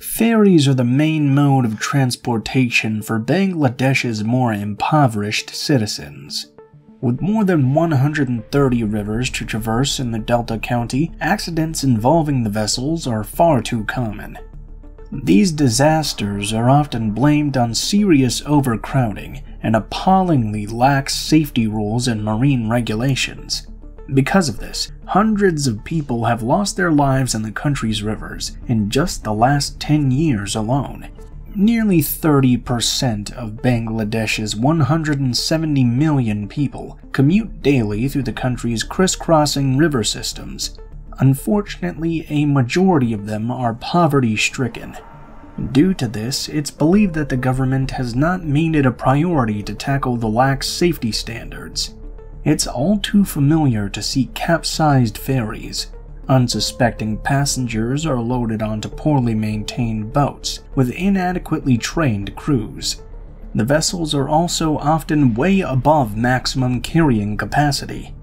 Ferries are the main mode of transportation for Bangladesh's more impoverished citizens. With more than 130 rivers to traverse in the Delta County, accidents involving the vessels are far too common. These disasters are often blamed on serious overcrowding and appallingly lax safety rules and marine regulations. Because of this, hundreds of people have lost their lives in the country's rivers in just the last 10 years alone. Nearly 30% of Bangladesh's 170 million people commute daily through the country's crisscrossing river systems. Unfortunately, a majority of them are poverty-stricken. Due to this, it's believed that the government has not made it a priority to tackle the lax safety standards. It's all too familiar to see capsized ferries. Unsuspecting passengers are loaded onto poorly maintained boats with inadequately trained crews. The vessels are also often way above maximum carrying capacity.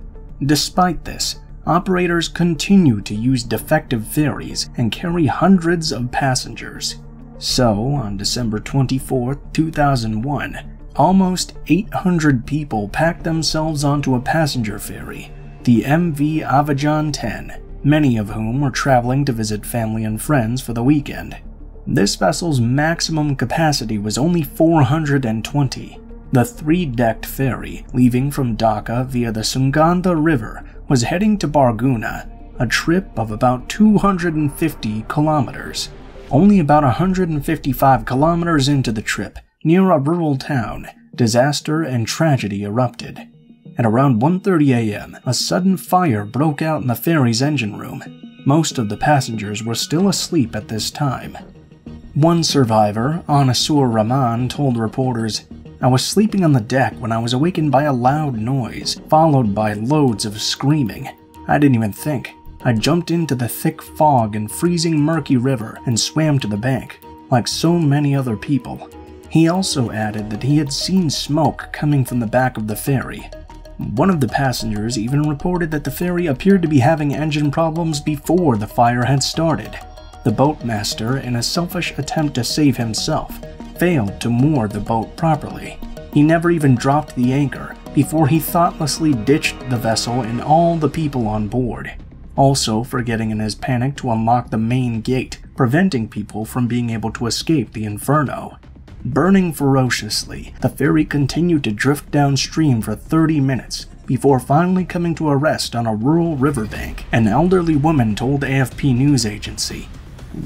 Despite this, operators continue to use defective ferries and carry hundreds of passengers. So, on December 24, 2001, almost 800 people packed themselves onto a passenger ferry, the MV Avijan 10. Many of whom were traveling to visit family and friends for the weekend. This vessel's maximum capacity was only 420. The three-decked ferry, leaving from Dhaka via the Sugandha River, was heading to Barguna, a trip of about 250 kilometers. Only about 155 kilometers into the trip, near a rural town, disaster and tragedy erupted. At around 1:30 a.m., a sudden fire broke out in the ferry's engine room. Most of the passengers were still asleep at this time. One survivor, Anasur Rahman, told reporters, "I was sleeping on the deck when I was awakened by a loud noise, followed by loads of screaming. I didn't even think. I jumped into the thick fog and freezing murky river and swam to the bank, like so many other people." He also added that he had seen smoke coming from the back of the ferry. One of the passengers even reported that the ferry appeared to be having engine problems before the fire had started. The boatmaster, in a selfish attempt to save himself, failed to moor the boat properly. He never even dropped the anchor before he thoughtlessly ditched the vessel and all the people on board, also forgetting in his panic to unlock the main gate, preventing people from being able to escape the inferno. Burning ferociously, the ferry continued to drift downstream for 30 minutes before finally coming to a rest on a rural riverbank. An elderly woman told AFP news agency,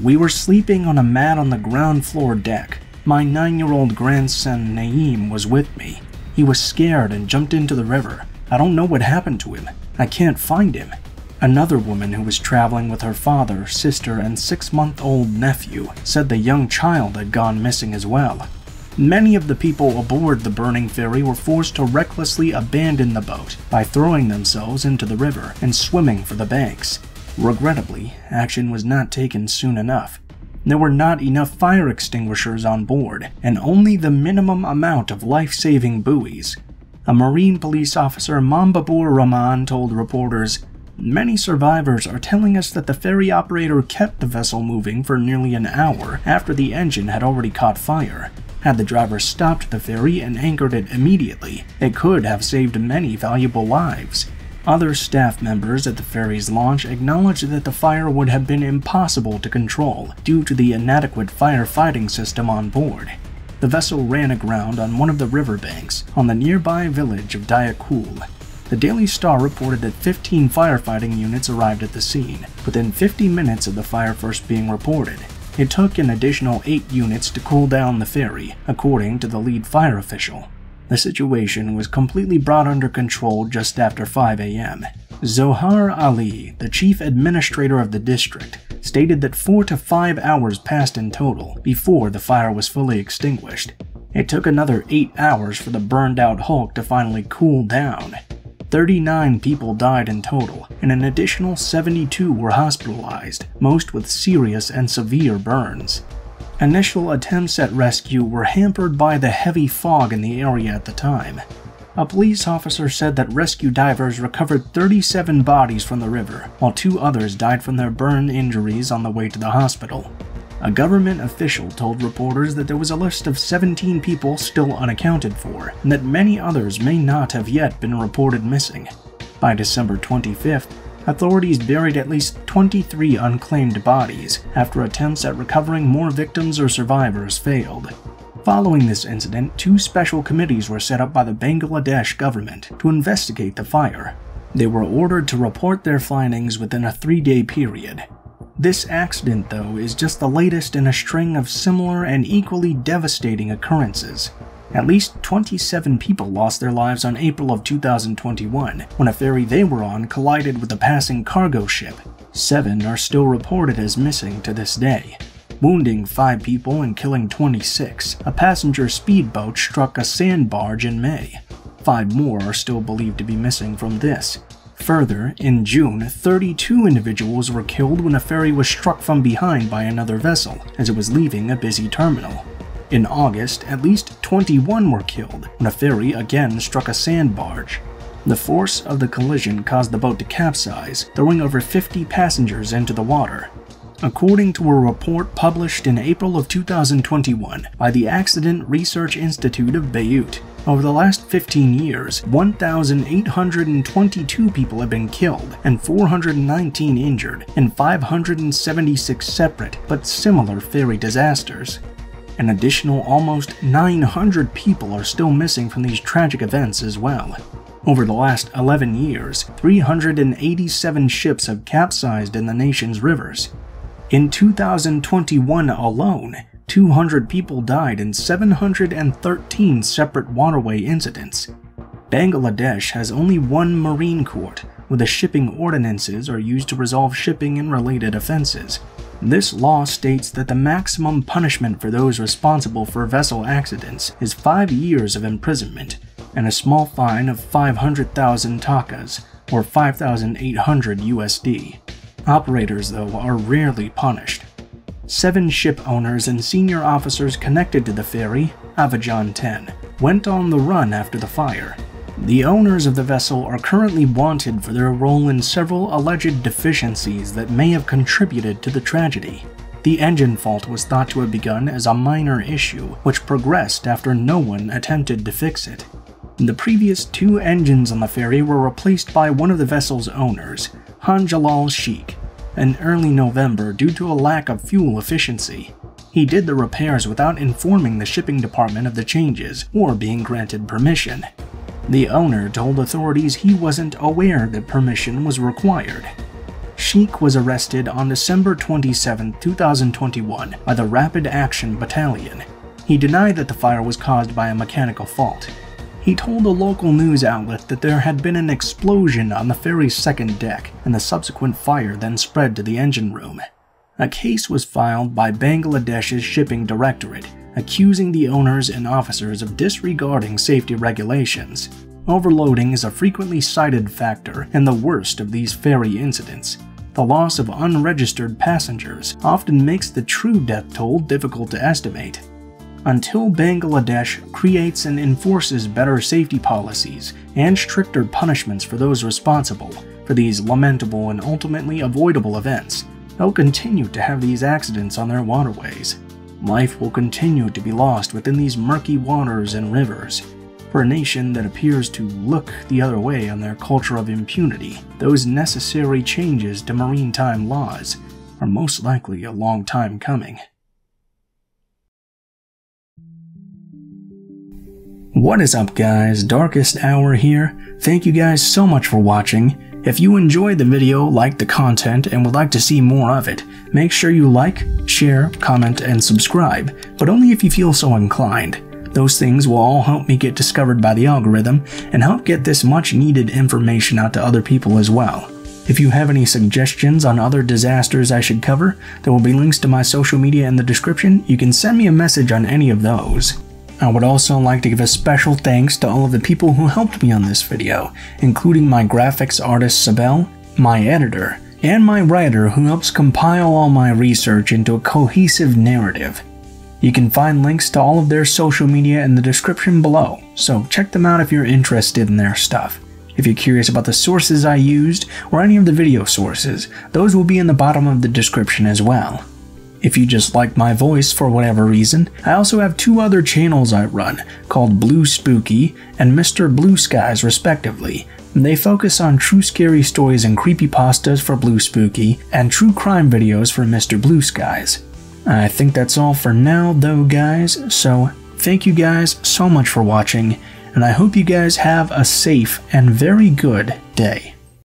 "We were sleeping on a mat on the ground floor deck. My 9-year-old grandson Naeem was with me. He was scared and jumped into the river. I don't know what happened to him. I can't find him." Another woman who was traveling with her father, sister, and 6-month-old nephew said the young child had gone missing as well. Many of the people aboard the burning ferry were forced to recklessly abandon the boat by throwing themselves into the river and swimming for the banks. Regrettably, action was not taken soon enough. There were not enough fire extinguishers on board, and only the minimum amount of life-saving buoys. A Marine police officer, Mambabur Rahman, told reporters, "Many survivors are telling us that the ferry operator kept the vessel moving for nearly an hour after the engine had already caught fire. Had the driver stopped the ferry and anchored it immediately, it could have saved many valuable lives." Other staff members at the ferry's launch acknowledged that the fire would have been impossible to control due to the inadequate firefighting system on board. The vessel ran aground on one of the riverbanks on the nearby village of Dayakul. The Daily Star reported that 15 firefighting units arrived at the scene within 50 minutes of the fire first being reported. It took an additional 8 units to cool down the ferry, according to the lead fire official. The situation was completely brought under control just after 5 a.m. Zohar Ali, the chief administrator of the district, stated that 4 to 5 hours passed in total before the fire was fully extinguished. It took another 8 hours for the burned-out hulk to finally cool down. 39 people died in total, and an additional 72 were hospitalized, most with serious and severe burns. Initial attempts at rescue were hampered by the heavy fog in the area at the time. A police officer said that rescue divers recovered 37 bodies from the river, while 2 others died from their burn injuries on the way to the hospital. A government official told reporters that there was a list of 17 people still unaccounted for, and that many others may not have yet been reported missing. By December 25th, authorities buried at least 23 unclaimed bodies after attempts at recovering more victims or survivors failed. Following this incident, two special committees were set up by the Bangladesh government to investigate the fire. They were ordered to report their findings within a 3-day period. This accident, though, is just the latest in a string of similar and equally devastating occurrences. At least 27 people lost their lives on April of 2021, when a ferry they were on collided with a passing cargo ship. 7 are still reported as missing to this day, wounding 5 people and killing 26. A passenger speedboat struck a sand barge in May. 5 more are still believed to be missing from this. Further, in June, 32 individuals were killed when a ferry was struck from behind by another vessel, as it was leaving a busy terminal. In August, at least 21 were killed when a ferry again struck a sand barge. The force of the collision caused the boat to capsize, throwing over 50 passengers into the water. According to a report published in April of 2021 by the Accident Research Institute of Beirut, over the last 15 years, 1,822 people have been killed and 419 injured in 576 separate but similar ferry disasters. An additional almost 900 people are still missing from these tragic events as well. Over the last 11 years, 387 ships have capsized in the nation's rivers. In 2021 alone, 200 people died in 713 separate waterway incidents. Bangladesh has only one Marine Court, where the shipping ordinances are used to resolve shipping and related offenses. This law states that the maximum punishment for those responsible for vessel accidents is 5 years of imprisonment and a small fine of 500,000 takas, or $5,800 USD. Operators, though, are rarely punished. 7 ship owners and senior officers connected to the ferry, Avijan 10, went on the run after the fire. The owners of the vessel are currently wanted for their role in several alleged deficiencies that may have contributed to the tragedy. The engine fault was thought to have begun as a minor issue, which progressed after no one attempted to fix it. The previous 2 engines on the ferry were replaced by one of the vessel's owners, Hamjalal Sheikh, in early November due to a lack of fuel efficiency. He did the repairs without informing the shipping department of the changes or being granted permission. The owner told authorities he wasn't aware that permission was required. Sheikh was arrested on December 27, 2021 by the Rapid Action Battalion. He denied that the fire was caused by a mechanical fault. He told a local news outlet that there had been an explosion on the ferry's second deck, and the subsequent fire then spread to the engine room. A case was filed by Bangladesh's Shipping Directorate, accusing the owners and officers of disregarding safety regulations. Overloading is a frequently cited factor in the worst of these ferry incidents. The loss of unregistered passengers often makes the true death toll difficult to estimate. Until Bangladesh creates and enforces better safety policies and stricter punishments for those responsible for these lamentable and ultimately avoidable events, they'll continue to have these accidents on their waterways. Life will continue to be lost within these murky waters and rivers. For a nation that appears to look the other way on their culture of impunity, those necessary changes to maritime laws are most likely a long time coming. What is up, guys? Darkest Hour here. Thank you guys so much for watching. If you enjoyed the video, liked the content, and would like to see more of it, make sure you like, share, comment, and subscribe, but only if you feel so inclined. Those things will all help me get discovered by the algorithm and help get this much needed information out to other people as well. If you have any suggestions on other disasters I should cover, there will be links to my social media in the description. You can send me a message on any of those. I would also like to give a special thanks to all of the people who helped me on this video, including my graphics artist Sabelle, my editor, and my writer who helps compile all my research into a cohesive narrative. You can find links to all of their social media in the description below, so check them out if you're interested in their stuff. If you're curious about the sources I used or any of the video sources, those will be in the bottom of the description as well. If you just like my voice for whatever reason, I also have two other channels I run, called Blue Spooky and Mr. Blue Skies respectively. They focus on true scary stories and creepypastas for Blue Spooky and true crime videos for Mr. Blue Skies. I think that's all for now though, guys, so thank you guys so much for watching, and I hope you guys have a safe and very good day.